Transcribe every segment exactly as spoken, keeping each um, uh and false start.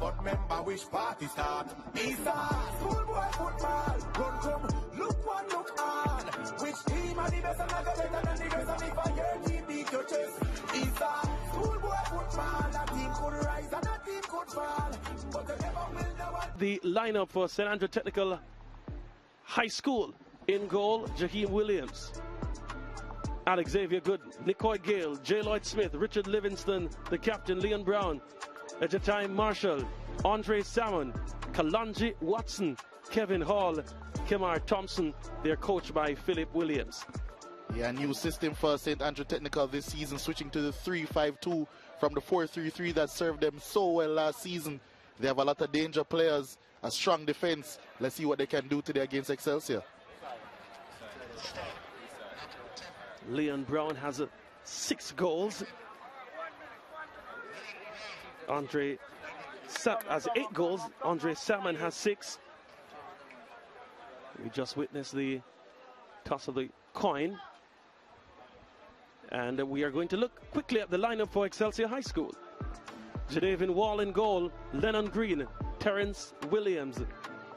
But member which party start. It's a schoolboy football. Run come, look what look on. Which team are the best and not better than the rest? And if I hear team beat your chest, it's a schoolboy football. A team could rise and a team could fall, but they never will know what. The lineup for Saint Andrew Technical High School. In goal, Jaheim Williams, Alexavia Gooden, Nicoy Gale, J. Lloyd Smith, Richard Livingston, the captain, Leon Brown, at the time, Marshall, Andre Salmon, Kalonji Watson, Kevin Hall, Kemar Thompson. They're coached by Philip Williams. Yeah, new system for Saint Andrew Technical this season, switching to the three five two from the four three three that served them so well last season. They have a lot of danger players, a strong defense. Let's see what they can do today against Excelsior. Leon Brown has uh, six goals. Andre Sapp has eight goals. Andre Salmon has six. We just witnessed the toss of the coin. And uh, we are going to look quickly at the lineup for Excelsior High School. Jadevin Wall in goal. Lennon Green, Terrence Williams,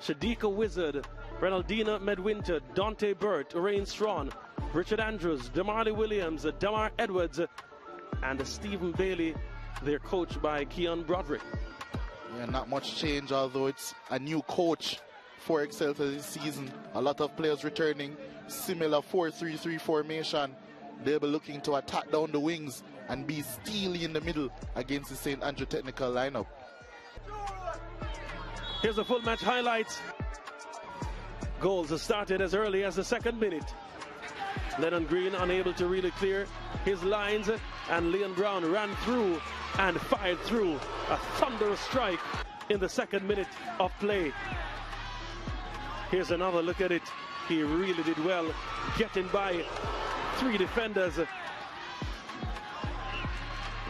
Shadika Wizard, Renaldina Medwinter, Dante Burt, Rain Strawn, Richard Andrews, Damali Williams, Damar Edwards, and uh, Stephen Bailey. They're coached by Keon Broderick. Yeah, not much change, although it's a new coach for Excelsior this season. A lot of players returning, similar four three three formation. They'll be looking to attack down the wings and be steely in the middle against the Saint Andrew Technical lineup. Here's the full match highlights. Goals are started as early as the second minute. Lennon Green unable to really clear his lines, and Leon Brown ran through and fired through a thunderous strike in the second minute of play. Here's another look at it. He really did well getting by three defenders,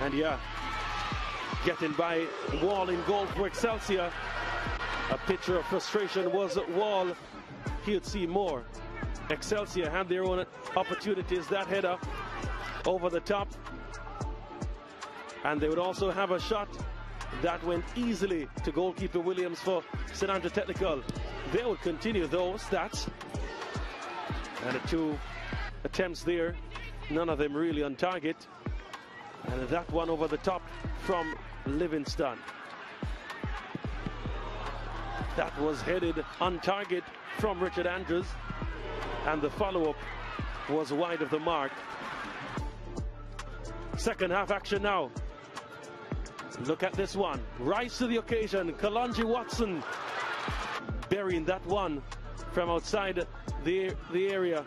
and yeah, getting by Wall in goal for Excelsior. A picture of frustration was Wall. He'd see more. Excelsior had their own opportunities. That header over the top, and they would also have a shot that went easily to goalkeeper Williams for Saint Andrew Technical. They would continue those stats, and the two attempts there, none of them really on target, and that one over the top from Livingston. That was headed on target from Richard Andrews, and the follow-up was wide of the mark. Second half action now. Look at this one. Rise to the occasion. Kalonji Watson burying that one from outside the, the area.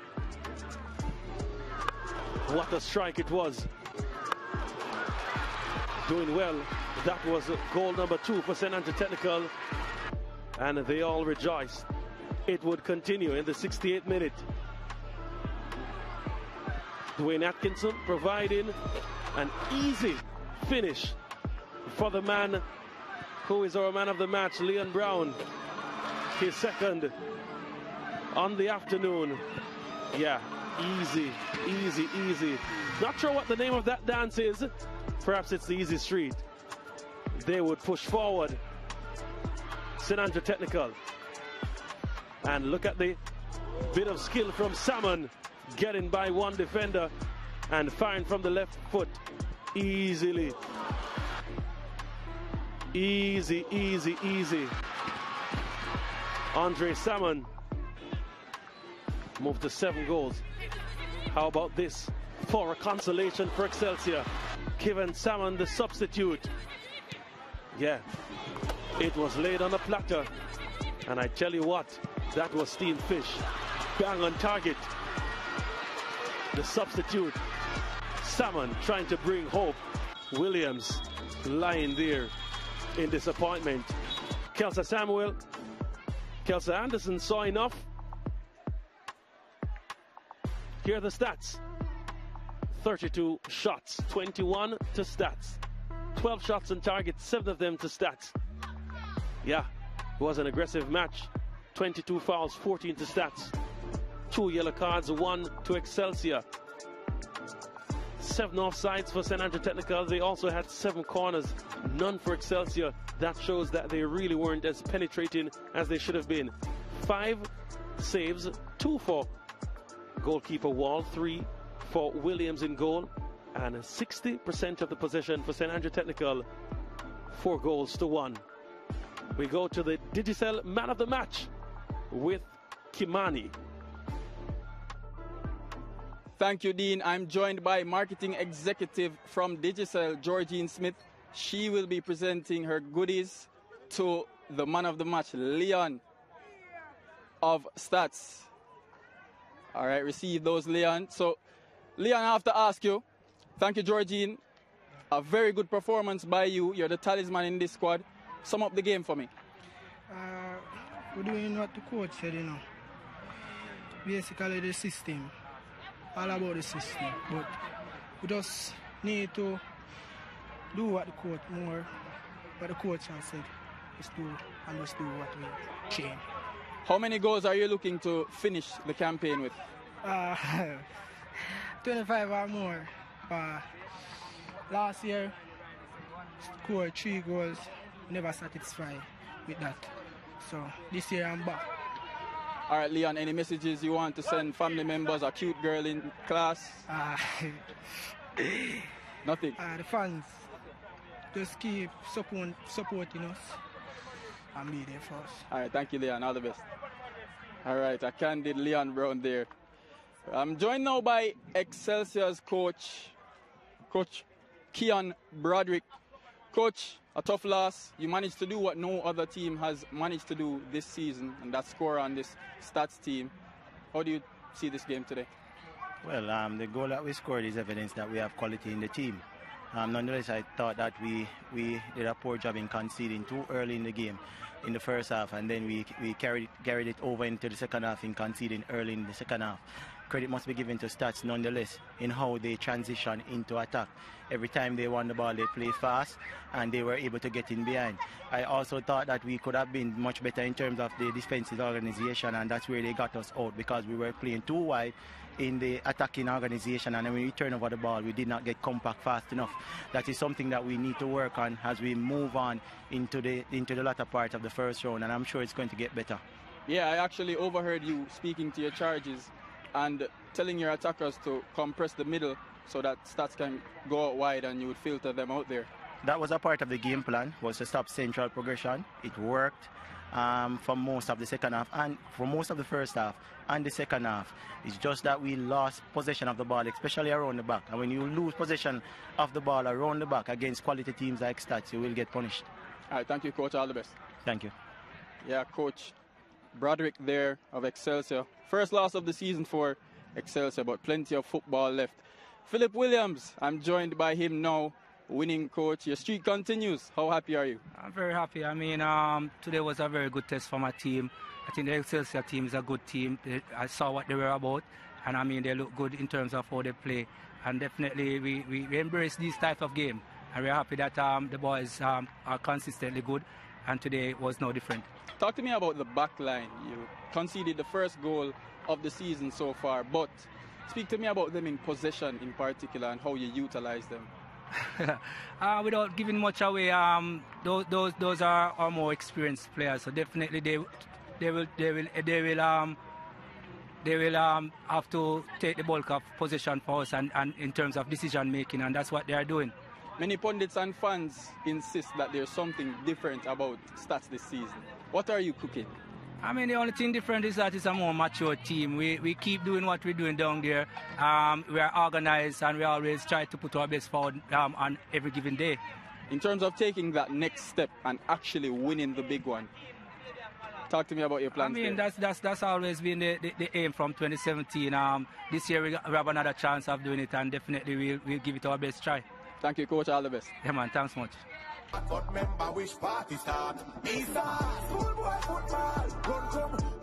What a strike it was. Doing well. That was goal number two for Saint Andrew Technical, and they all rejoiced. It would continue in the sixty-eighth minute. Dwayne Atkinson providing an easy finish for the man who is our man of the match, Leon Brown. His second on the afternoon. Yeah, easy, easy, easy. Not sure what the name of that dance is. Perhaps it's the Easy Street. They would push forward, Saint Andrew Technical. And look at the bit of skill from Salmon, getting by one defender and firing from the left foot easily. Easy, easy, easy. Andre Salmon moved to seven goals. How about this for a consolation for Excelsior? Kevin Salmon, the substitute. Yeah, it was laid on a platter. And I tell you what, that was steamed fish. Bang on target. The substitute, Salmon, trying to bring hope. Williams lying there in disappointment. Kelsey Samuel, Kelsey Anderson saw enough. Here are the stats. thirty-two shots, twenty-one to stats. twelve shots on target, seven of them to stats. Yeah, it was an aggressive match. twenty-two fouls, fourteen to stats. Two yellow cards, one to Excelsior. seven offsides for Saint Andrew Technical. They also had seven corners, none for Excelsior. That shows that they really weren't as penetrating as they should have been. Five saves, two for goalkeeper Wall, three for Williams in goal, and sixty percent of the possession for Saint Andrew Technical, four goals to one. We go to the Digicel man of the match with Kimani. Thank you, Dean. I'm joined by marketing executive from Digicel, Georgine Smith. She will be presenting her goodies to the man of the match, Leon of Stats. All right, receive those, Leon. So, Leon, I have to ask you. Thank you, Georgine. A very good performance by you. You're the talisman in this squad. Sum up the game for me. Uh, we're doing what the coach said, you know. Basically, the system. All about the system, but we just need to do what the coach more, what the coach has said, just do and just do what we change. How many goals are you looking to finish the campaign with? Uh, twenty-five or more. Uh, last year, scored three goals, never satisfied with that. So this year I'm back. All right, Leon, any messages you want to send family members, a cute girl in class? Uh, Nothing? Uh, the fans, just keep support, supporting us and be there for us. All right, thank you, Leon. All the best. All right, I candid Leon Brown there. I'm joined now by Excelsior's coach, Coach Keon Broderick. Coach, a tough loss. You managed to do what no other team has managed to do this season, and that score on this Stats team. How do you see this game today? Well, um, the goal that we scored is evidence that we have quality in the team. Um, nonetheless, I thought that we, we did a poor job in conceding too early in the game in the first half, and then we, we carried, carried it over into the second half in conceding early in the second half. Credit must be given to Stats nonetheless in how they transition into attack. Every time they won the ball, they play fast and they were able to get in behind. I also thought that we could have been much better in terms of the defensive organization, and that's where they got us out because we were playing too wide in the attacking organization, and when we turn over the ball, we did not get compact fast enough. That is something that we need to work on as we move on into the into the latter part of the first round, and I'm sure it's going to get better. Yeah, I actually overheard you speaking to your charges and telling your attackers to compress the middle so that Stats can go out wide and you would filter them out there. That was a part of the game plan, was to stop central progression. It worked um, for most of the second half and for most of the first half and the second half. It's just that we lost possession of the ball, especially around the back. And when you lose possession of the ball around the back against quality teams like Stats, you will get punished. All right, thank you, Coach. All the best. Thank you. Yeah, Coach Broderick there of Excelsior. First loss of the season for Excelsior, but plenty of football left. Philip Williams, I'm joined by him now, winning coach. Your streak continues. How happy are you? I'm very happy. I mean, um, today was a very good test for my team. I think the Excelsior team is a good team. They, I saw what they were about, and I mean, they look good in terms of how they play. And definitely, we, we, we embrace these type of game, and we're happy that um, the boys um, are consistently good, and today was no different. Talk to me about the back line. You conceded the first goal of the season so far, but speak to me about them in possession in particular and how you utilize them. uh, without giving much away, um, those, those, those are our more experienced players, so definitely they, they will, they will, they will, um, they will um, have to take the bulk of possession for us and, and in terms of decision making, and that's what they are doing. Many pundits and fans insist that there's something different about Stats this season. What are you cooking? I mean, the only thing different is that it's a more mature team. We, we keep doing what we're doing down there. Um, we are organized and we always try to put our best forward um, on every given day. In terms of taking that next step and actually winning the big one, talk to me about your plans. I mean, that's, that's, that's always been the, the, the aim from twenty seventeen. Um, this year we, got, we have another chance of doing it, and definitely we'll, we'll give it our best try. Thank you, Coach. All the best. Yeah, man. Thanks much. But remember which party start. East Schoolboy football.